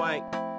Lord.Swank.